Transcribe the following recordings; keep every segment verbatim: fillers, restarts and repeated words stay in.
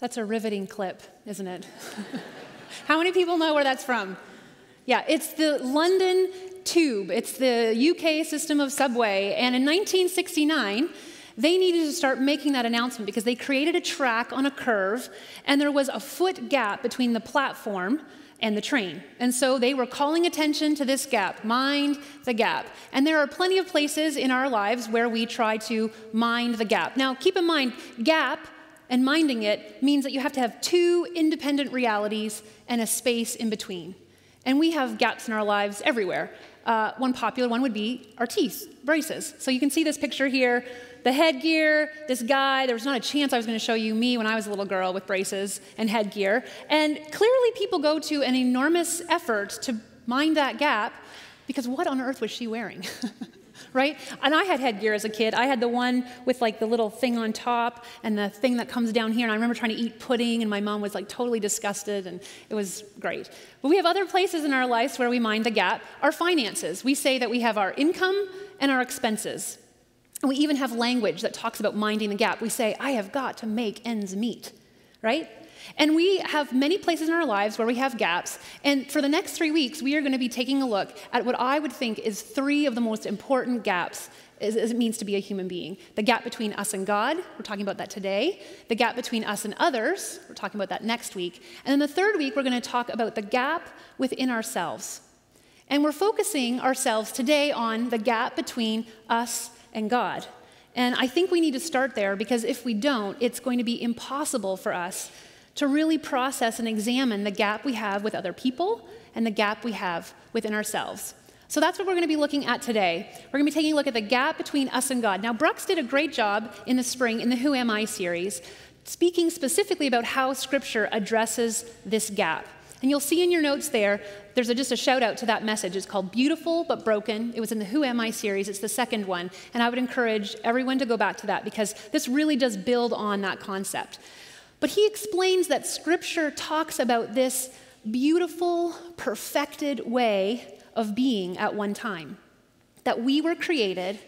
That's a riveting clip, isn't it? How many people know where that's from? Yeah, it's the London Tube. It's the U K system of subway. And in nineteen sixty-nine, they needed to start making that announcement because they created a track on a curve, and there was a foot gap between the platform and the train. And so they were calling attention to this gap, mind the gap. And there are plenty of places in our lives where we try to mind the gap. Now, keep in mind, gap and minding it means that you have to have two independent realities and a space in between. And we have gaps in our lives everywhere. Uh, one popular one would be our teeth, braces. So you can see this picture here, the headgear, this guy. There was not a chance I was going to show you me when I was a little girl with braces and headgear. And clearly people go to an enormous effort to mind that gap, because what on earth was she wearing? Right? And I had headgear as a kid. I had the one with like the little thing on top and the thing that comes down here. And I remember trying to eat pudding, and my mom was like totally disgusted, and it was great. But we have other places in our lives where we mind the gap. Our finances. We say that we have our income and our expenses. And we even have language that talks about minding the gap. We say, I have got to make ends meet, right? And we have many places in our lives where we have gaps. And for the next three weeks, we are going to be taking a look at what I would think is three of the most important gaps as it means to be a human being. The gap between us and God, we're talking about that today. The gap between us and others, we're talking about that next week. And then the third week, we're going to talk about the gap within ourselves. And we're focusing ourselves today on the gap between us and God. And I think we need to start there, because if we don't, it's going to be impossible for us to really process and examine the gap we have with other people and the gap we have within ourselves. So that's what we're going to be looking at today. We're going to be taking a look at the gap between us and God. Now, Brooks did a great job in the spring in the Who Am I series, speaking specifically about how Scripture addresses this gap. And you'll see in your notes there, there's a, just a shout out to that message. It's called Beautiful But Broken. It was in the Who Am I series. It's the second one. And I would encourage everyone to go back to that, because this really does build on that concept. But he explains that Scripture talks about this beautiful, perfected way of being at one time. That we were created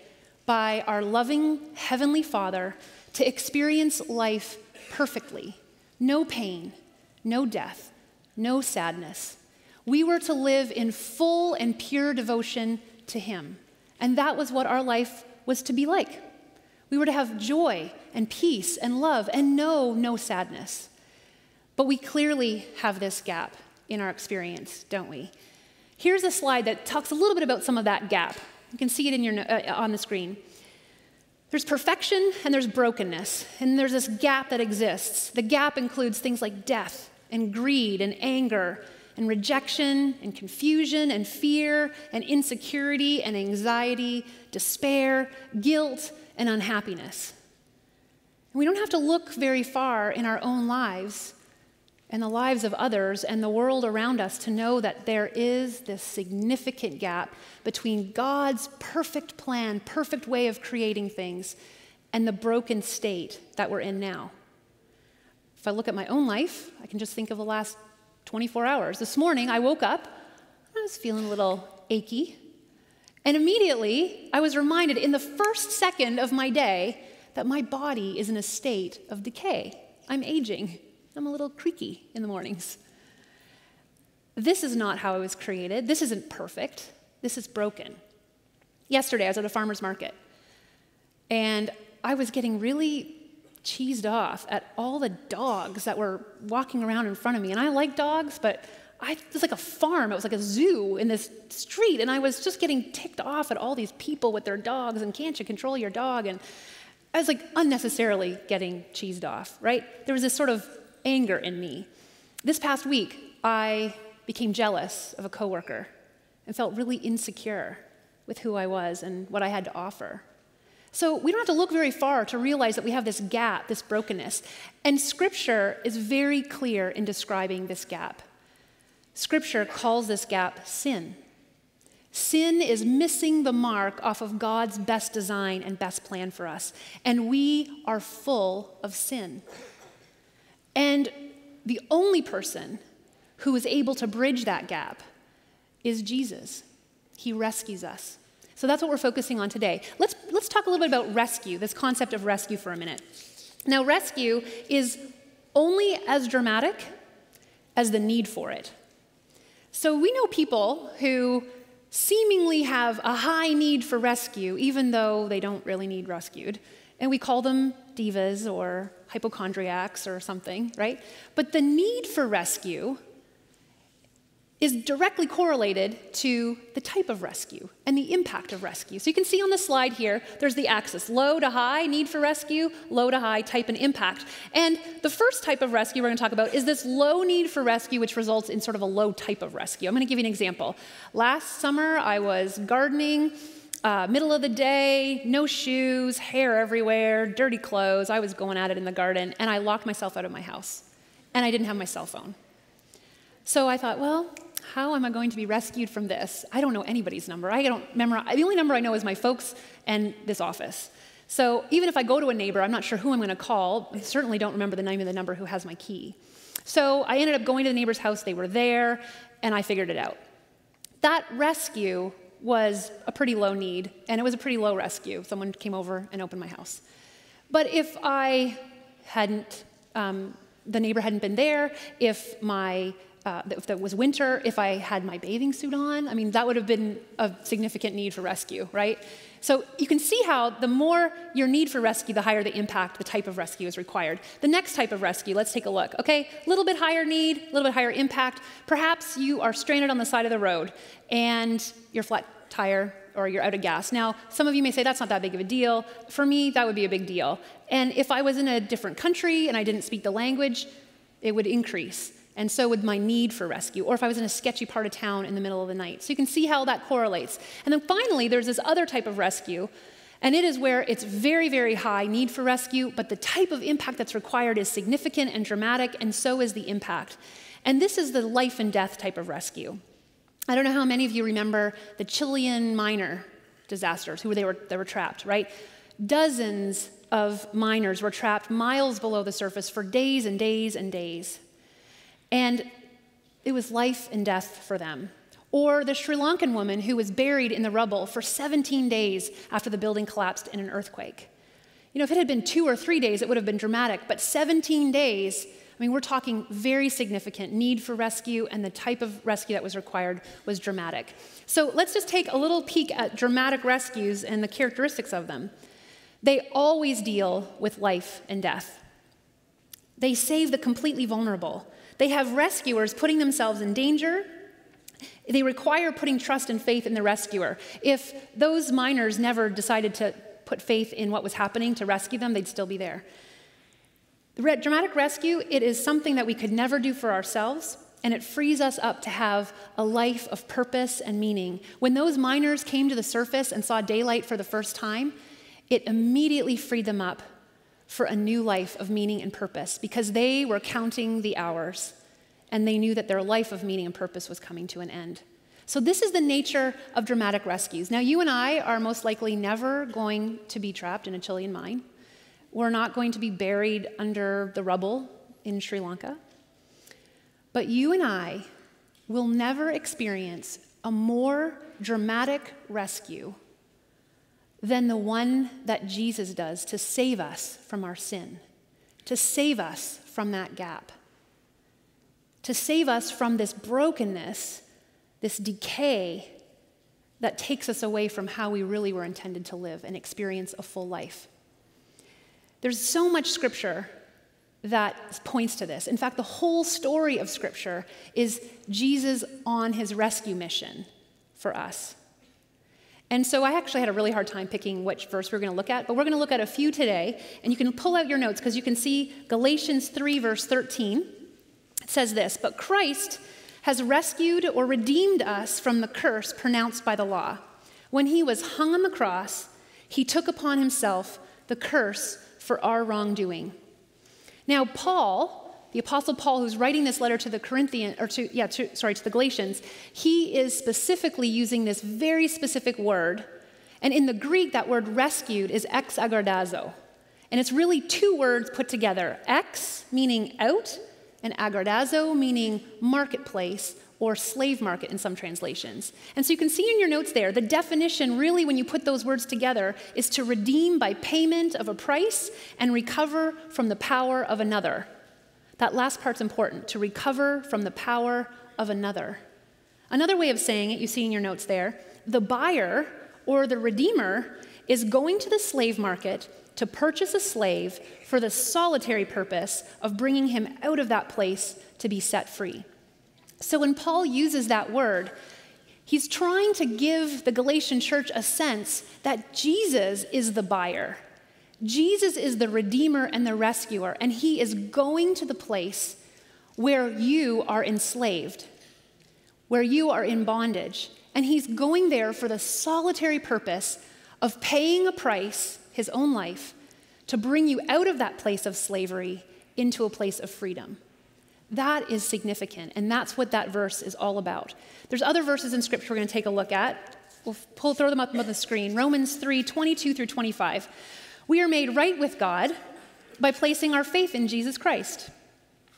by our loving Heavenly Father to experience life perfectly. No pain, no death, no sadness. We were to live in full and pure devotion to Him. And that was what our life was to be like. We were to have joy and peace and love and no, no sadness. But we clearly have this gap in our experience, don't we? Here's a slide that talks a little bit about some of that gap. You can see it in your, uh, on the screen. There's perfection and there's brokenness, and there's this gap that exists. The gap includes things like death and greed and anger and rejection and confusion and fear and insecurity and anxiety, despair, guilt, and unhappiness. And we don't have to look very far in our own lives and the lives of others and the world around us to know that there is this significant gap between God's perfect plan, perfect way of creating things, and the broken state that we're in now. If I look at my own life, I can just think of the last twenty-four hours. This morning, I woke up, and I was feeling a little achy. And immediately, I was reminded in the first second of my day that my body is in a state of decay. I'm aging. I'm a little creaky in the mornings. This is not how I was created. This isn't perfect. This is broken. Yesterday, I was at a farmer's market, and I was getting really cheesed off at all the dogs that were walking around in front of me. And I like dogs, but I, it was like a farm. It was like a zoo in this street, and I was just getting ticked off at all these people with their dogs, and can't you control your dog? And I was like unnecessarily getting cheesed off, right? There was this sort of anger in me. This past week, I became jealous of a coworker and felt really insecure with who I was and what I had to offer. So we don't have to look very far to realize that we have this gap, this brokenness. And Scripture is very clear in describing this gap. Scripture calls this gap sin. Sin is missing the mark off of God's best design and best plan for us. And we are full of sin. And the only person who is able to bridge that gap is Jesus. He rescues us. So that's what we're focusing on today. Let's, let's talk a little bit about rescue, this concept of rescue for a minute. Now, rescue is only as dramatic as the need for it. So we know people who seemingly have a high need for rescue, even though they don't really need rescued, and we call them divas or hypochondriacs or something, right? But the need for rescue is directly correlated to the type of rescue and the impact of rescue. So you can see on the slide here, there's the axis, low to high, need for rescue, low to high, type and impact. And the first type of rescue we're gonna talk about is this low need for rescue, which results in sort of a low type of rescue. I'm gonna give you an example. Last summer, I was gardening, uh, middle of the day, no shoes, hair everywhere, dirty clothes. I was going at it in the garden, and I locked myself out of my house, and I didn't have my cell phone. So I thought, well, how am I going to be rescued from this? I don't know anybody's number. I don't memorize. The only number I know is my folks and this office. So even if I go to a neighbor, I'm not sure who I'm going to call. I certainly don't remember the name of the number who has my key. So I ended up going to the neighbor's house. They were there, and I figured it out. That rescue was a pretty low need, and it was a pretty low rescue. Someone came over and opened my house. But if I hadn't, um, the neighbor hadn't been there, if my Uh, if that was winter, if I had my bathing suit on, I mean, that would have been a significant need for rescue, right? So you can see how the more your need for rescue, the higher the impact, the type of rescue is required. The next type of rescue, let's take a look. Okay, a little bit higher need, a little bit higher impact. Perhaps you are stranded on the side of the road and your flat tire or you're out of gas. Now, some of you may say that's not that big of a deal. For me, that would be a big deal. And if I was in a different country and I didn't speak the language, it would increase. And so would my need for rescue, or if I was in a sketchy part of town in the middle of the night. So you can see how that correlates. And then finally, there's this other type of rescue, and it is where it's very, very high need for rescue, but the type of impact that's required is significant and dramatic, and so is the impact. And this is the life and death type of rescue. I don't know how many of you remember the Chilean miner disasters, who they were, they were trapped, right? Dozens of miners were trapped miles below the surface for days and days and days. And it was life and death for them. Or the Sri Lankan woman who was buried in the rubble for seventeen days after the building collapsed in an earthquake. You know, if it had been two or three days, it would have been dramatic, but seventeen days, I mean, we're talking very significant need for rescue, and the type of rescue that was required was dramatic. So let's just take a little peek at dramatic rescues and the characteristics of them. They always deal with life and death. They save the completely vulnerable. They have rescuers putting themselves in danger. They require putting trust and faith in the rescuer. If those miners never decided to put faith in what was happening to rescue them, they'd still be there. The dramatic rescue, it is something that we could never do for ourselves, and it frees us up to have a life of purpose and meaning. When those miners came to the surface and saw daylight for the first time, it immediately freed them up for a new life of meaning and purpose, because they were counting the hours, and they knew that their life of meaning and purpose was coming to an end. So this is the nature of dramatic rescues. Now, you and I are most likely never going to be trapped in a Chilean mine. We're not going to be buried under the rubble in Sri Lanka. But you and I will never experience a more dramatic rescue than the one that Jesus does to save us from our sin, to save us from that gap, to save us from this brokenness, this decay that takes us away from how we really were intended to live and experience a full life. There's so much scripture that points to this. In fact, the whole story of scripture is Jesus on his rescue mission for us. And so I actually had a really hard time picking which verse we're going to look at, but we're going to look at a few today, and you can pull out your notes because you can see Galatians three, verse thirteen. It says this, "But Christ has rescued or redeemed us from the curse pronounced by the law. When he was hung on the cross, he took upon himself the curse for our wrongdoing." Now, Paul, the Apostle Paul, who's writing this letter to the Corinthians, or to, yeah, to, sorry, to the Galatians, he is specifically using this very specific word. And in the Greek, that word rescued is exagardazo. And it's really two words put together, ex meaning out, and agardazo meaning marketplace or slave market in some translations. And so you can see in your notes there, the definition really when you put those words together is to redeem by payment of a price and recover from the power of another. That last part's important, to recover from the power of another. Another way of saying it, you see in your notes there, the buyer or the redeemer is going to the slave market to purchase a slave for the solitary purpose of bringing him out of that place to be set free. So when Paul uses that word, he's trying to give the Galatian church a sense that Jesus is the buyer. Jesus is the redeemer and the rescuer, and he is going to the place where you are enslaved, where you are in bondage, and he's going there for the solitary purpose of paying a price, his own life, to bring you out of that place of slavery into a place of freedom. That is significant, and that's what that verse is all about. There's other verses in Scripture we're going to take a look at. We'll pull, throw them up on the screen. Romans three, twenty-two through twenty-five. We are made right with God by placing our faith in Jesus Christ.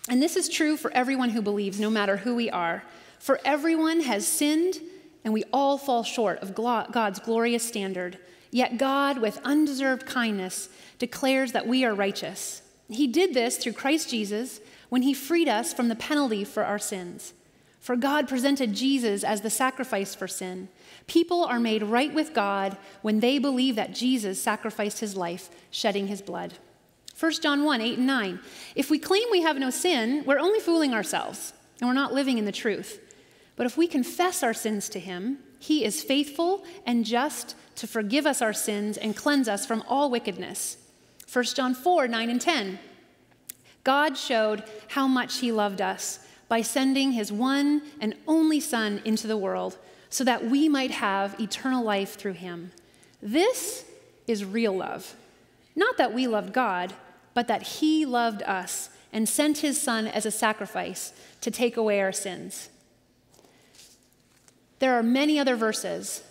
And this is true for everyone who believes, no matter who we are. For everyone has sinned, and we all fall short of God's glorious standard. Yet God, with undeserved kindness, declares that we are righteous. He did this through Christ Jesus, when he freed us from the penalty for our sins. For God presented Jesus as the sacrifice for sin. People are made right with God when they believe that Jesus sacrificed his life, shedding his blood. First John one, eight and nine. If we claim we have no sin, we're only fooling ourselves, and we're not living in the truth. But if we confess our sins to him, he is faithful and just to forgive us our sins and cleanse us from all wickedness. First John four, nine and ten. God showed how much he loved us by sending his one and only Son into the world so that we might have eternal life through him. This is real love. Not that we loved God, but that he loved us and sent his Son as a sacrifice to take away our sins. There are many other verses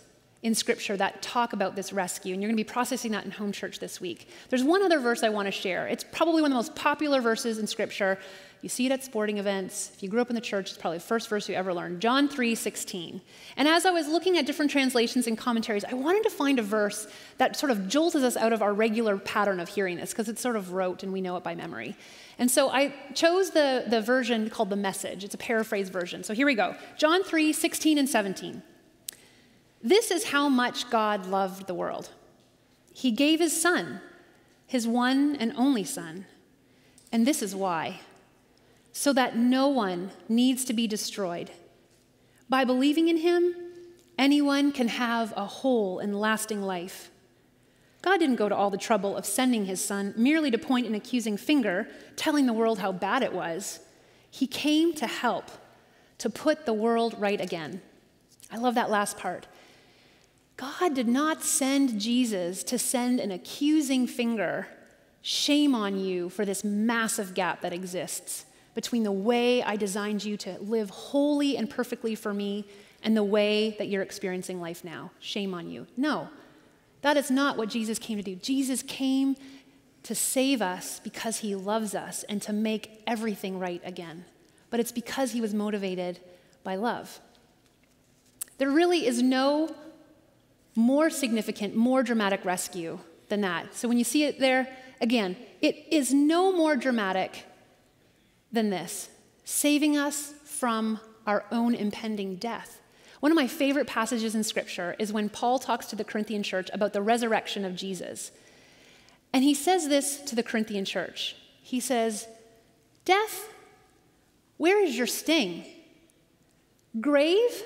in Scripture that talk about this rescue, and you're going to be processing that in home church this week. There's one other verse I want to share. It's probably one of the most popular verses in Scripture. You see it at sporting events. If you grew up in the church, it's probably the first verse you ever learned, John three sixteen. And as I was looking at different translations and commentaries, I wanted to find a verse that sort of jolted us out of our regular pattern of hearing this, because it's sort of rote and we know it by memory. And so I chose the, the version called The Message. It's a paraphrase version. So here we go. John three sixteen and seventeen. This is how much God loved the world. He gave his Son, his one and only Son. And this is why, so that no one needs to be destroyed. By believing in him, anyone can have a whole and lasting life. God didn't go to all the trouble of sending his Son merely to point an accusing finger, telling the world how bad it was. He came to help, to put the world right again. I love that last part. God did not send Jesus to send an accusing finger, shame on you for this massive gap that exists between the way I designed you to live wholly and perfectly for me and the way that you're experiencing life now. Shame on you. No, that is not what Jesus came to do. Jesus came to save us because he loves us and to make everything right again. But it's because he was motivated by love. There really is no more significant, more dramatic rescue than that. So when you see it there, again, it is no more dramatic than this, saving us from our own impending death. One of my favorite passages in Scripture is when Paul talks to the Corinthian church about the resurrection of Jesus. And he says this to the Corinthian church. He says, "Death, where is your sting? Grave,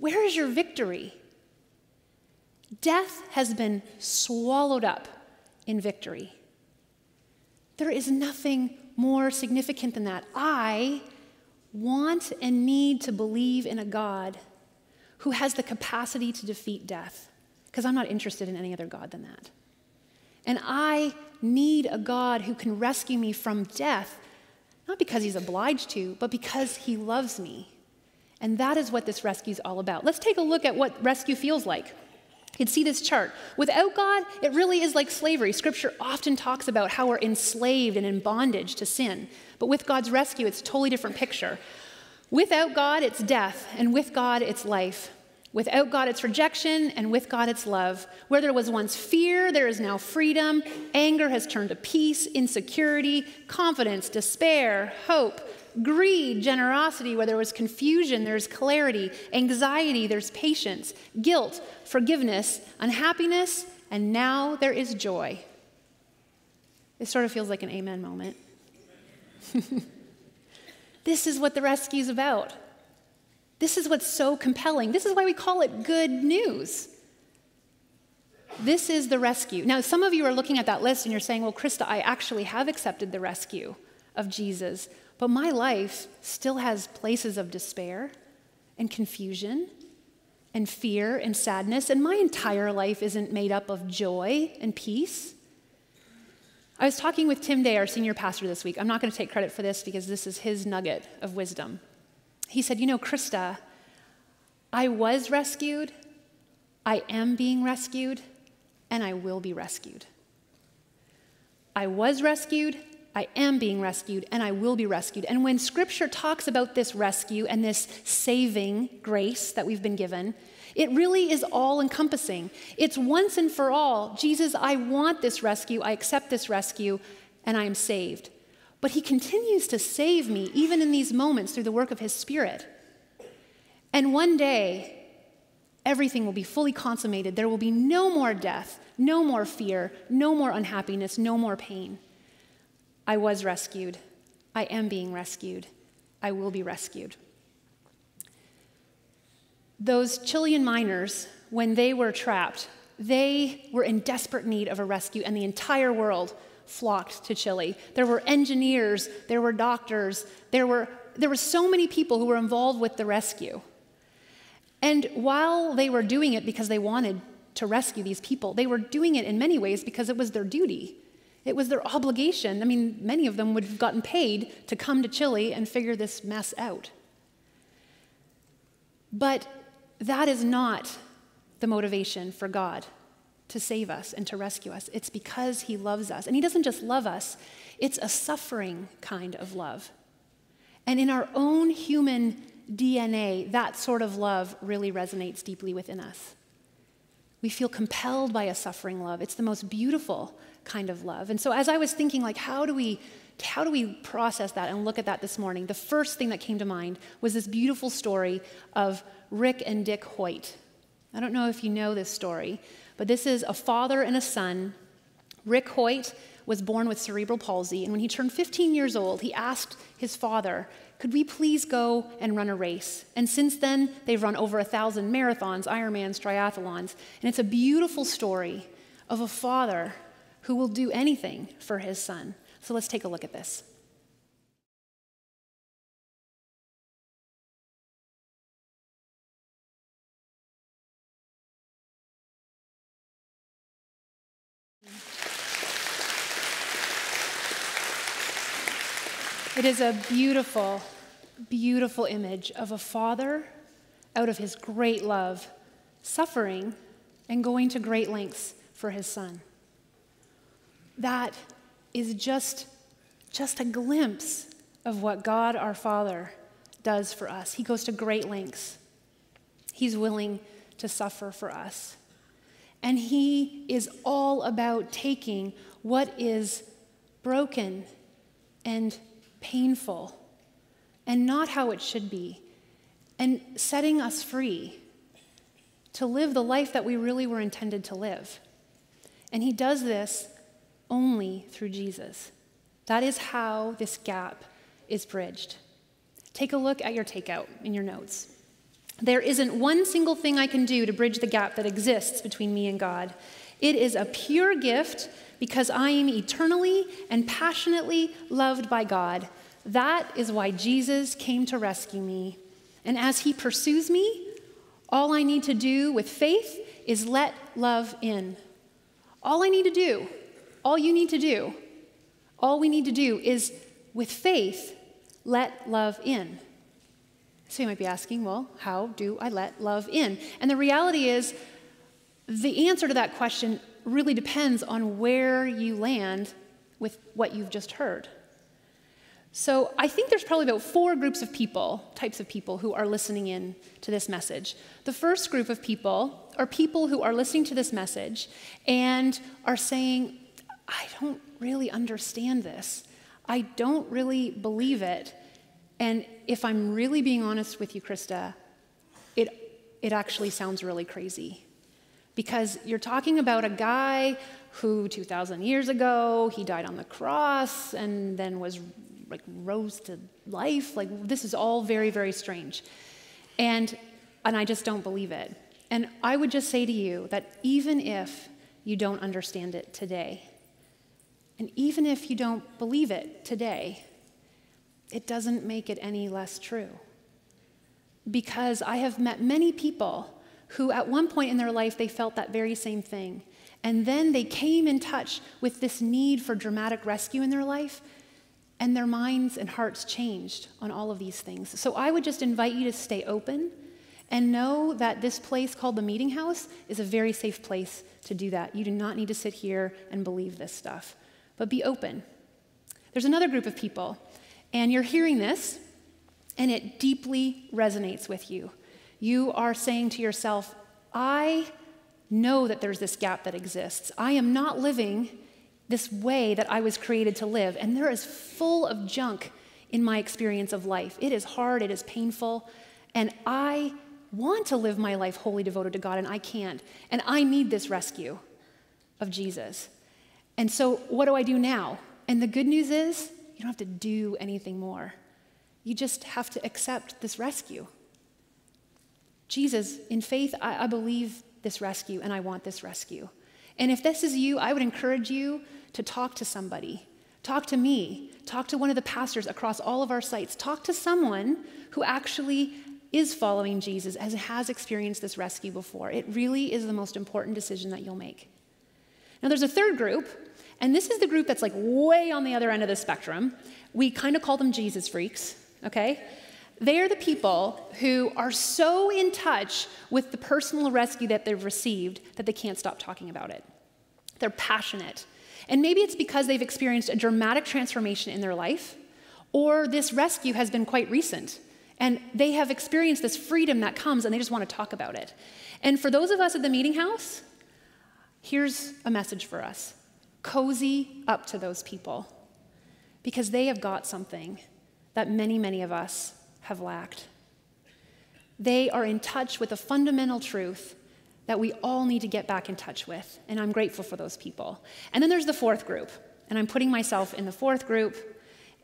where is your victory? Death has been swallowed up in victory." There is nothing more significant than that. I want and need to believe in a God who has the capacity to defeat death, because I'm not interested in any other God than that. And I need a God who can rescue me from death, not because he's obliged to, but because he loves me. And that is what this rescue is all about. Let's take a look at what rescue feels like. You can see this chart. Without God, it really is like slavery. Scripture often talks about how we're enslaved and in bondage to sin. But with God's rescue, it's a totally different picture. Without God, it's death, and with God, it's life. Without God, it's rejection, and with God, it's love. Where there was once fear, there is now freedom. Anger has turned to peace, insecurity, confidence, despair, hope, greed, generosity. Where there was confusion, there's clarity. Anxiety, there's patience. Guilt, forgiveness, unhappiness, and now there is joy. This sort of feels like an amen moment. This is what the rescue's about. This is what's so compelling. This is why we call it good news. This is the rescue. Now, some of you are looking at that list and you're saying, well, Krista, I actually have accepted the rescue of Jesus, but my life still has places of despair and confusion and fear and sadness, and my entire life isn't made up of joy and peace. I was talking with Tim Day, our senior pastor, this week. I'm not going to take credit for this because this is his nugget of wisdom. He said, you know, Krista, I was rescued, I am being rescued, and I will be rescued. I was rescued, I am being rescued, and I will be rescued. And when Scripture talks about this rescue and this saving grace that we've been given, it really is all-encompassing. It's once and for all, Jesus, I want this rescue, I accept this rescue, and I am saved. But he continues to save me, even in these moments, through the work of his Spirit. And one day, everything will be fully consummated. There will be no more death, no more fear, no more unhappiness, no more pain. I was rescued. I am being rescued. I will be rescued. Those Chilean miners, when they were trapped, they were in desperate need of a rescue, and the entire world flocked to Chile. There were engineers, there were doctors, there were, there were so many people who were involved with the rescue. And while they were doing it because they wanted to rescue these people, they were doing it in many ways because it was their duty. It was their obligation. I mean, many of them would have gotten paid to come to Chile and figure this mess out. But that is not the motivation for God to save us and to rescue us. It's because he loves us. And he doesn't just love us, it's a suffering kind of love. And in our own human D N A, that sort of love really resonates deeply within us. We feel compelled by a suffering love. It's the most beautiful kind of love. And so as I was thinking, like, how do we, how do we process that and look at that this morning? The first thing that came to mind was this beautiful story of Rick and Dick Hoyt. I don't know if you know this story, but this is a father and a son. Rick Hoyt was born with cerebral palsy, and when he turned fifteen years old, he asked his father, could we please go and run a race? And since then, they've run over a thousand marathons, Ironmans, triathlons, and it's a beautiful story of a father who will do anything for his son. So let's take a look at this. It is a beautiful, beautiful image of a father, out of his great love, suffering and going to great lengths for his son. That is just, just a glimpse of what God our Father does for us. He goes to great lengths. He's willing to suffer for us. And he is all about taking what is broken and painful, and not how it should be, and setting us free to live the life that we really were intended to live. And he does this only through Jesus. That is how this gap is bridged. Take a look at your takeout in your notes. There isn't one single thing I can do to bridge the gap that exists between me and God. It is a pure gift because I am eternally and passionately loved by God. That is why Jesus came to rescue me. And as he pursues me, all I need to do with faith is let love in. All I need to do, all you need to do, all we need to do is, with faith, let love in. So you might be asking, well, how do I let love in? And the reality is, the answer to that question really depends on where you land with what you've just heard. So I think there's probably about four groups of people, types of people, who are listening in to this message. The first group of people are people who are listening to this message and are saying, I don't really understand this. I don't really believe it. And if I'm really being honest with you, Krista, it, it actually sounds really crazy. Because you're talking about a guy who two thousand years ago, he died on the cross and then was like rose to life. Like, this is all very, very strange. And, and I just don't believe it. And I would just say to you that even if you don't understand it today, and even if you don't believe it today, it doesn't make it any less true. Because I have met many people who at one point in their life, they felt that very same thing. And then they came in touch with this need for dramatic rescue in their life, and their minds and hearts changed on all of these things. So I would just invite you to stay open and know that this place called the Meeting House is a very safe place to do that. You do not need to sit here and believe this stuff, but be open. There's another group of people, and you're hearing this, and it deeply resonates with you. You are saying to yourself, I know that there's this gap that exists. I am not living this way that I was created to live, and there is full of junk in my experience of life. It is hard, it is painful, and I want to live my life wholly devoted to God, and I can't, and I need this rescue of Jesus. And so what do I do now? And the good news is, you don't have to do anything more. You just have to accept this rescue. Jesus, in faith, I, I believe this rescue, and I want this rescue. And if this is you, I would encourage you to talk to somebody. Talk to me. Talk to one of the pastors across all of our sites. Talk to someone who actually is following Jesus and has experienced this rescue before. It really is the most important decision that you'll make. Now, there's a third group, and this is the group that's like way on the other end of the spectrum. We kind of call them Jesus freaks, okay? They are the people who are so in touch with the personal rescue that they've received that they can't stop talking about it. They're passionate. And maybe it's because they've experienced a dramatic transformation in their life, or this rescue has been quite recent, and they have experienced this freedom that comes, and they just want to talk about it. And for those of us at the Meeting House, here's a message for us. Cozy up to those people, because they have got something that many, many of us have lacked. They are in touch with a fundamental truth that we all need to get back in touch with, and I'm grateful for those people. And then there's the fourth group, and I'm putting myself in the fourth group,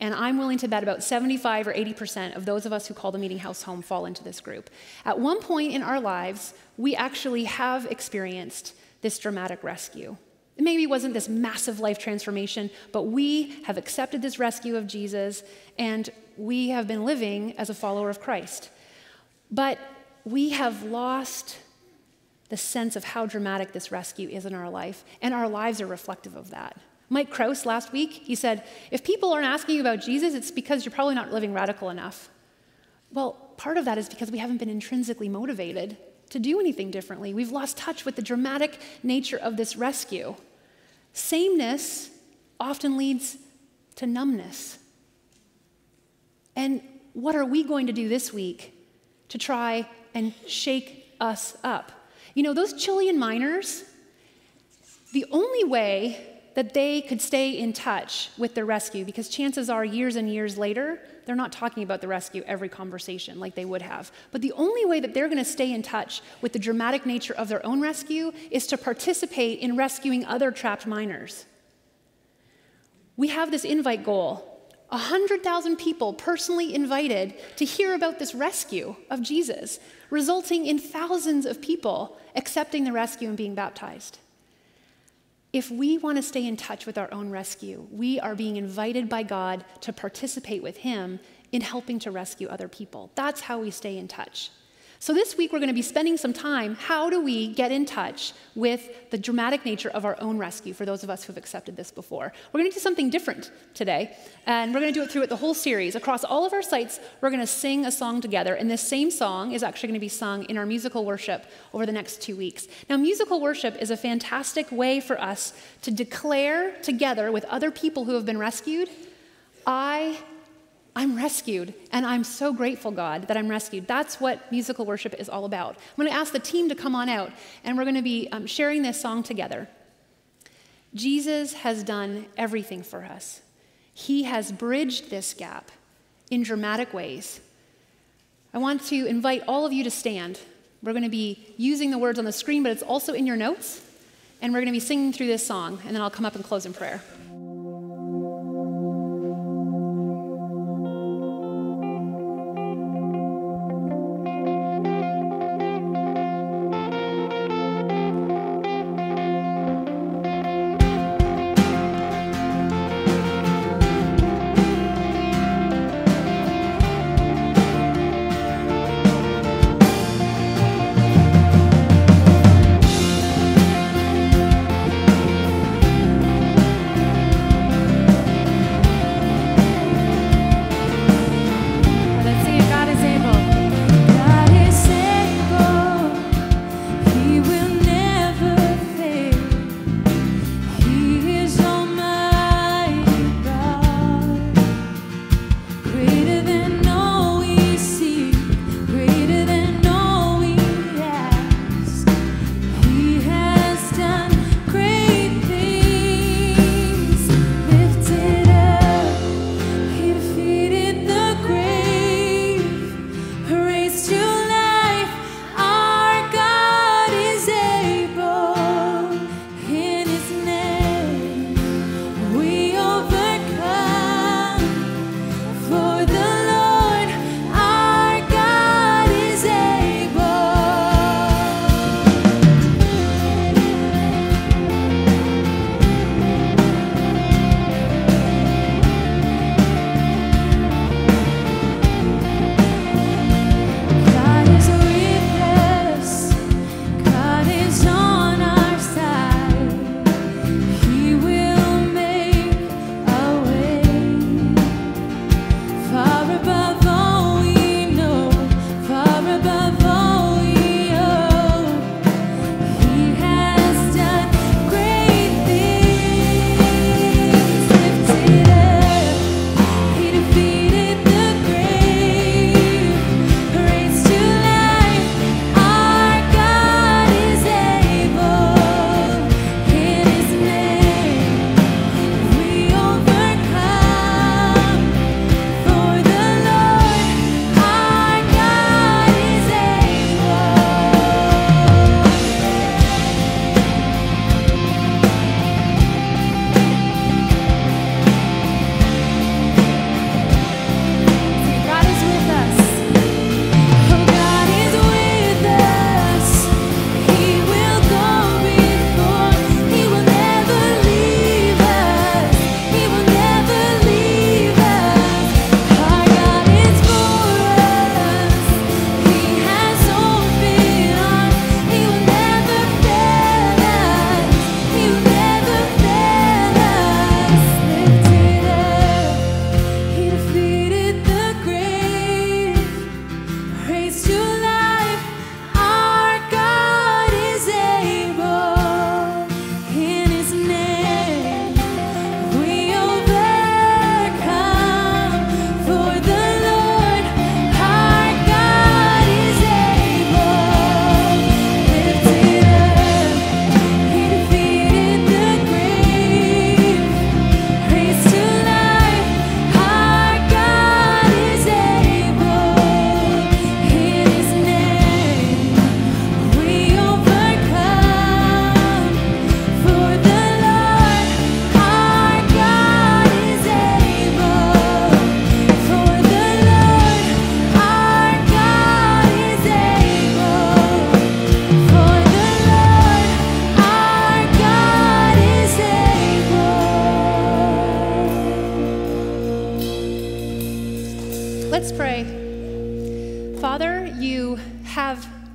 and I'm willing to bet about seventy-five or eighty percent of those of us who call the Meeting House home fall into this group. At one point in our lives, we actually have experienced this dramatic rescue. It maybe wasn't this massive life transformation, but we have accepted this rescue of Jesus, and we have been living as a follower of Christ. But we have lost the sense of how dramatic this rescue is in our life, and our lives are reflective of that. Mike Krause last week, he said, if people aren't asking you about Jesus, it's because you're probably not living radical enough. Well, part of that is because we haven't been intrinsically motivated to do anything differently. We've lost touch with the dramatic nature of this rescue. Sameness often leads to numbness. And what are we going to do this week to try and shake us up? You know, those Chilean miners, the only way that they could stay in touch with their rescue, because chances are years and years later, they're not talking about the rescue every conversation like they would have. But the only way that they're gonna stay in touch with the dramatic nature of their own rescue is to participate in rescuing other trapped miners. We have this invite goal, one hundred thousand people personally invited to hear about this rescue of Jesus, resulting in thousands of people accepting the rescue and being baptized. If we want to stay in touch with our own rescue, we are being invited by God to participate with Him in helping to rescue other people. That's how we stay in touch. So this week, we're going to be spending some time, how do we get in touch with the dramatic nature of our own rescue for those of us who've accepted this before? We're going to do something different today, and we're going to do it through it the whole series. Across all of our sites, we're going to sing a song together, and this same song is actually going to be sung in our musical worship over the next two weeks. Now, musical worship is a fantastic way for us to declare together with other people who have been rescued, I I'm rescued, and I'm so grateful, God, that I'm rescued. That's what musical worship is all about. I'm going to ask the team to come on out, and we're going to be um, sharing this song together. Jesus has done everything for us. He has bridged this gap in dramatic ways. I want to invite all of you to stand. We're going to be using the words on the screen, but it's also in your notes, and we're going to be singing through this song, and then I'll come up and close in prayer.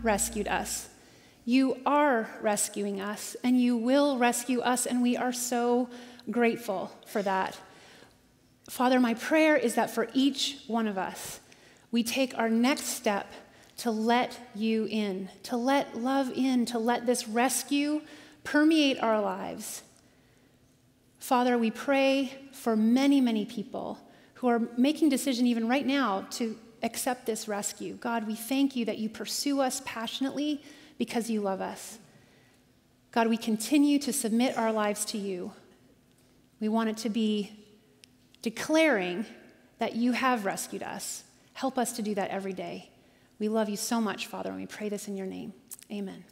Rescued us. You are rescuing us, and you will rescue us, and we are so grateful for that. Father, my prayer is that for each one of us, we take our next step to let you in, to let love in, to let this rescue permeate our lives. Father, we pray for many, many people who are making decision even right now to accept this rescue. God, we thank you that you pursue us passionately because you love us. God, we continue to submit our lives to you. We want it to be declaring that you have rescued us. Help us to do that every day. We love you so much, Father, and we pray this in your name. Amen.